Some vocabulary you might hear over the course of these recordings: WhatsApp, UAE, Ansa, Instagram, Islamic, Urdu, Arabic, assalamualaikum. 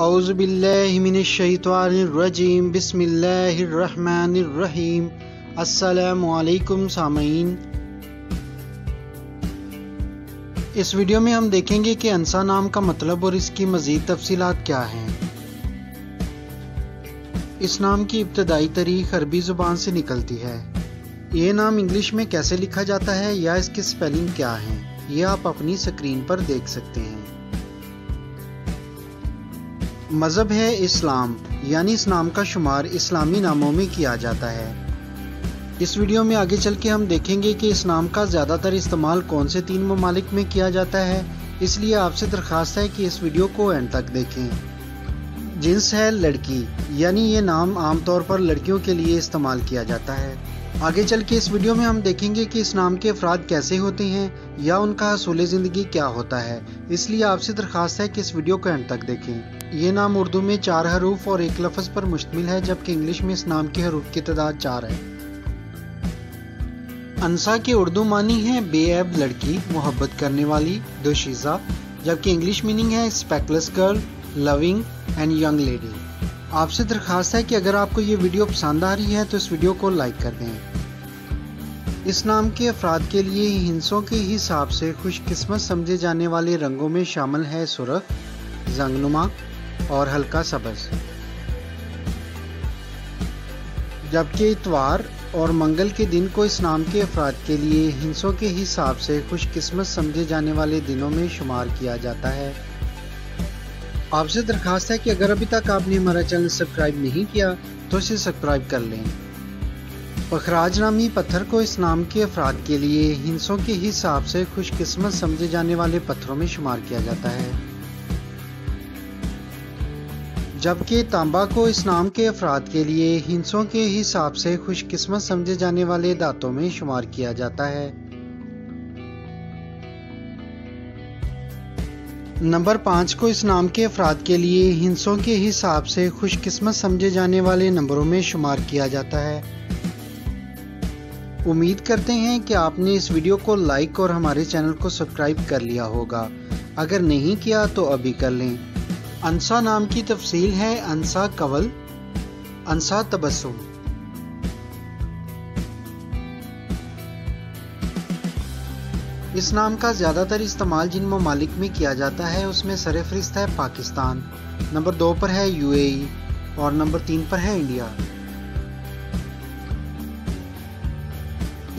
औज़ुबिल्लाहि मिनश्शैतानिर्रजीम बिस्मिल्लाहिर्रहमानिर्रहीम। अस्सलामुअलैकुम सामीन। इस वीडियो में हम देखेंगे कि अंसा नाम का मतलब और इसकी मज़ीद तफसीलात क्या हैं। इस नाम की इब्तदाई तारीख अरबी ज़ुबान से निकलती है। ये नाम इंग्लिश में कैसे लिखा जाता है या इसकी स्पेलिंग क्या है, ये आप अपनी स्क्रीन पर देख सकते हैं। मज़हब है इस्लाम, यानी इस नाम का शुमार इस्लामी नामों में किया जाता है। इस वीडियो में आगे चल के हम देखेंगे कि इस नाम का ज़्यादातर इस्तेमाल कौन से तीन ममालिक में किया जाता है, इसलिए आपसे दरख्वास्त है कि इस वीडियो को एंड तक देखें। जिन्स है लड़की, यानी ये नाम आमतौर पर लड़कियों के लिए इस्तेमाल किया जाता है। आगे चल के इस वीडियो में हम देखेंगे कि इस नाम के अफराद कैसे होते हैं या उनका हसूल ज़िंदगी क्या होता है, इसलिए आपसे दरख्वास्त है कि इस वीडियो को एंड तक देखें। ये नाम उर्दू में 4 हरूफ और 1 लफ्ज़ पर मुश्तमिल है, जबकि इंग्लिश में इस नाम के हरूफ की तादाद 4 है। अंसा के उर्दू मानी है बेऐब लड़की, मोहब्बत करने वाली, दोशीज़ा, जबकि इंग्लिश मीनिंग है speckless girl, loving and young lady. आपसे दरख्वास्त है कि अगर आपको ये वीडियो पसंद आ रही है तो इस वीडियो को लाइक कर दें। इस नाम के अफराद के लिए हिंसों के हिसाब से खुशकिस्मत समझे जाने वाले रंगों में शामिल है सुर्ख, जंगनुमा और हल्का सब्ज़, जबकि इतवार और मंगल के दिन को इस नाम के अफराद के लिए हिंसों के हिसाब से खुशकिस्मत समझे जाने वाले दिनों में शुमार किया जाता है। आपसे दरख्वास्त है कि अगर अभी तक आपने हमारा चैनल सब्सक्राइब नहीं किया तो इसे सब्सक्राइब कर लें। पखराज नामी पत्थर को इस नाम के अफराद के लिए हिंसों के हिसाब से खुशकिस्मत समझे जाने वाले पत्थरों में शुमार किया जाता है, जबकि तांबा को इस नाम के अफराद के लिए हिंसों के हिसाब से खुशकिस्मत समझे जाने वाले दांतों में शुमार किया जाता है। नंबर 5 को इस नाम के अफराद के लिए हिंसों के हिसाब से खुशकिस्मत समझे जाने वाले नंबरों में शुमार किया जाता है। उम्मीद करते हैं कि आपने इस वीडियो को लाइक और हमारे चैनल को सब्सक्राइब कर लिया होगा। अगर नहीं किया तो अभी कर लें। अंसा नाम की तफसील है अंसा कवल, अंसा तबस्सुम। इस नाम का ज़्यादातर इस्तेमाल जिन ममालिक में किया जाता है उसमें सरफहरिस्त है पाकिस्तान, नंबर 2 पर है UAE और नंबर 3 पर है इंडिया।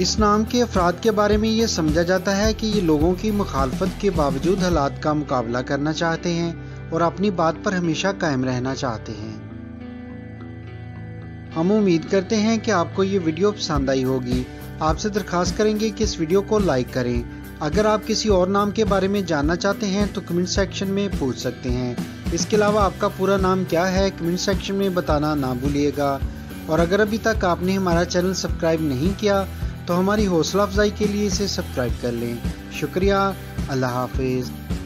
इस नाम के अफराद के बारे में ये समझा जाता है कि ये लोगों की मुखालफत के बावजूद हालात का मुकाबला करना चाहते हैं और अपनी बात पर हमेशा कायम रहना चाहते हैं। हम उम्मीद करते हैं कि आपको ये वीडियो पसंद आई होगी। आपसे दरख्वास्त करेंगे कि इस वीडियो को लाइक करें। अगर आप किसी और नाम के बारे में जानना चाहते हैं तो कमेंट सेक्शन में पूछ सकते हैं। इसके अलावा आपका पूरा नाम क्या है कमेंट सेक्शन में बताना ना भूलिएगा। और अगर अभी तक आपने हमारा चैनल सब्सक्राइब नहीं किया तो हमारी हौसला अफजाई के लिए इसे सब्सक्राइब कर लें। शुक्रिया। अल्लाह हाफिज़।